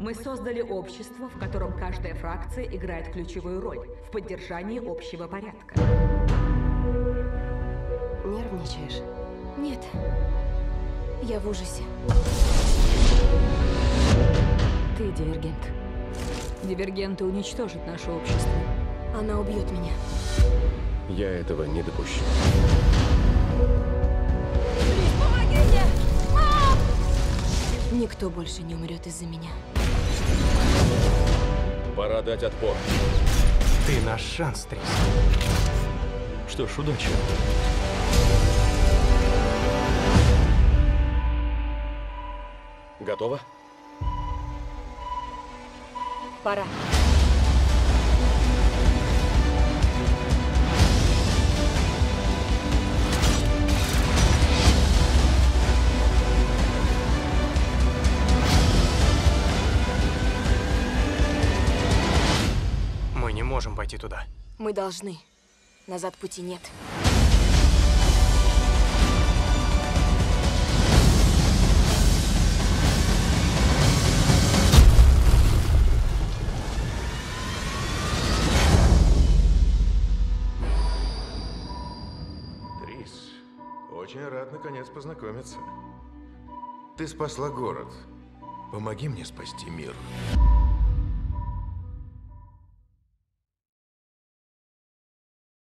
Мы создали общество, в котором каждая фракция играет ключевую роль в поддержании общего порядка. Нервничаешь? Нет. Я в ужасе. Ты дивергент. Дивергенты уничтожат наше общество. Она убьет меня. Я этого не допущу. Трис, помоги мне! Мам! Никто больше не умрет из-за меня. Пора дать отпор. Ты наш шанс, Трис. Что ж, удачи. Готово? Пора. Мы не можем пойти туда. Мы должны. Назад пути нет. Очень рад наконец познакомиться. Ты спасла город. Помоги мне спасти мир.